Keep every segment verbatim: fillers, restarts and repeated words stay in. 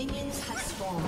Minions have spawned.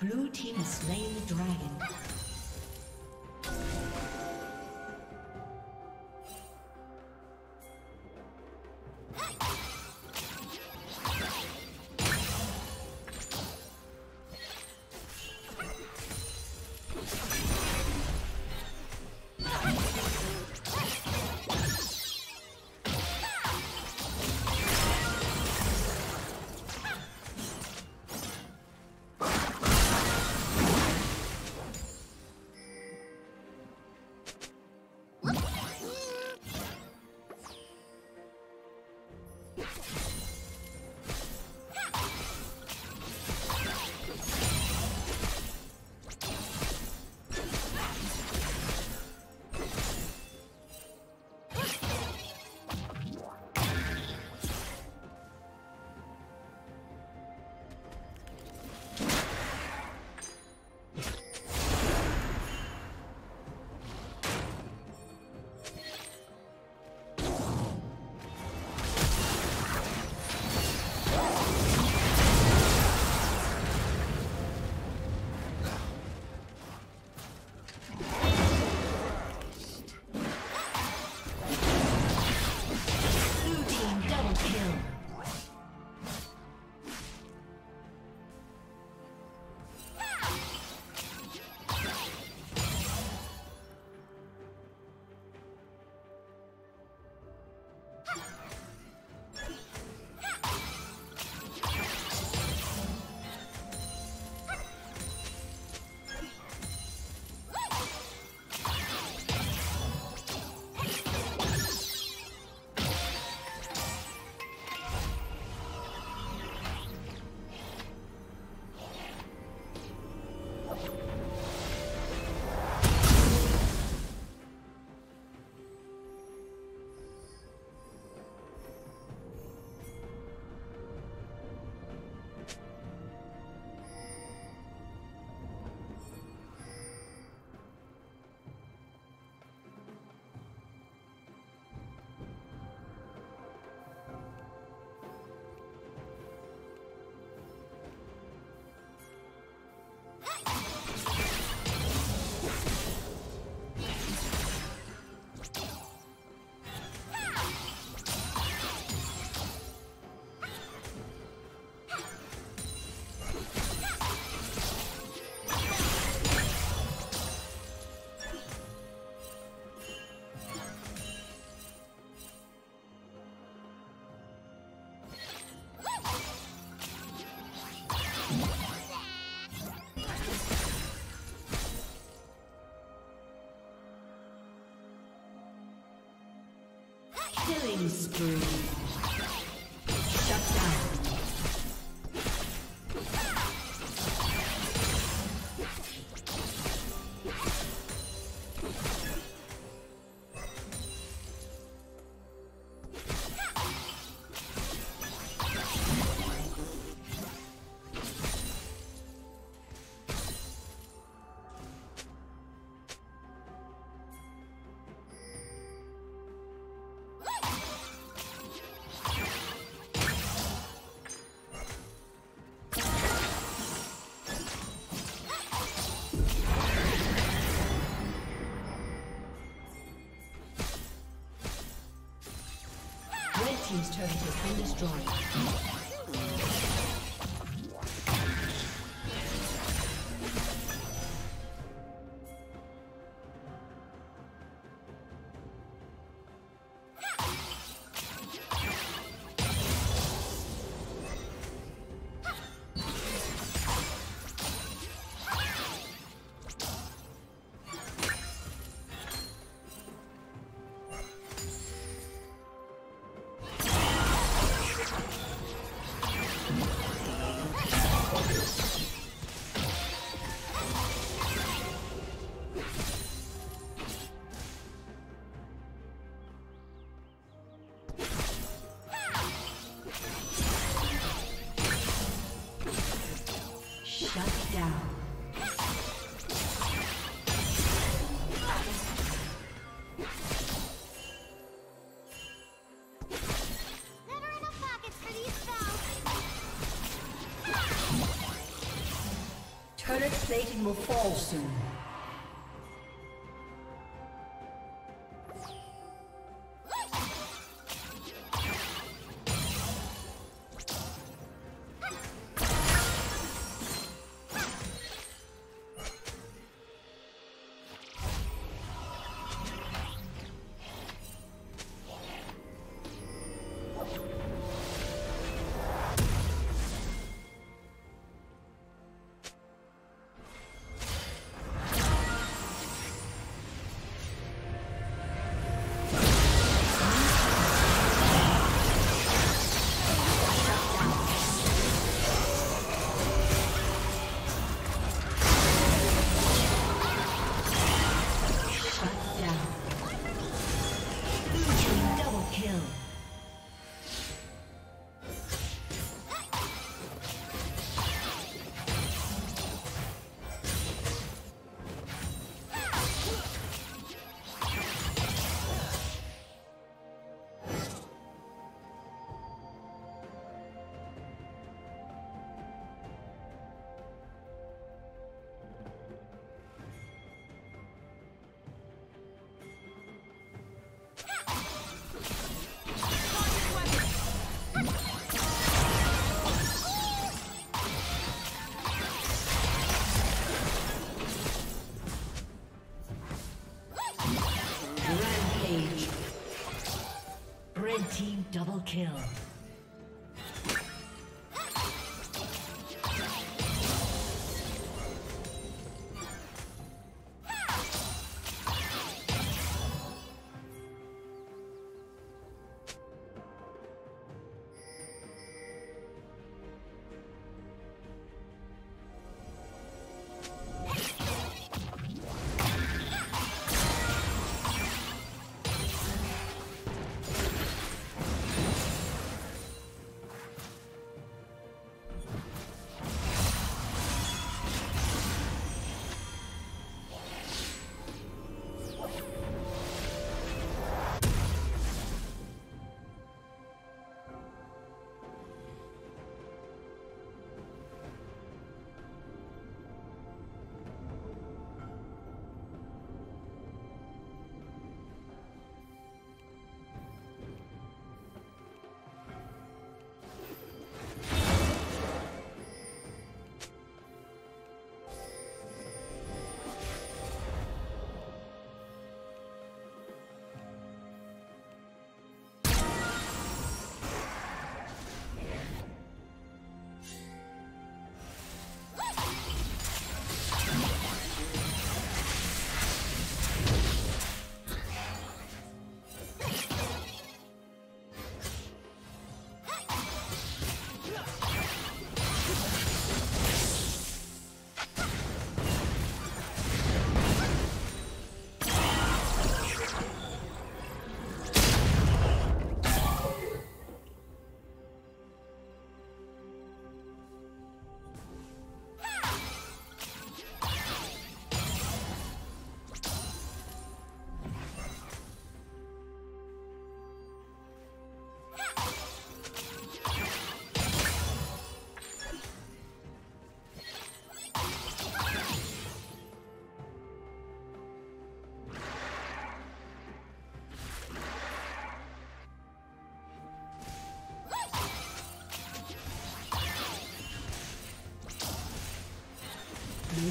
Blue team has slain the dragon. Killing spree. Shut down. Team's turret has been destroyed. Current plating will fall soon. Double kill. Blue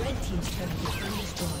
Red team's turret has been destroyed.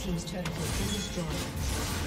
Team's turret has been destroyed.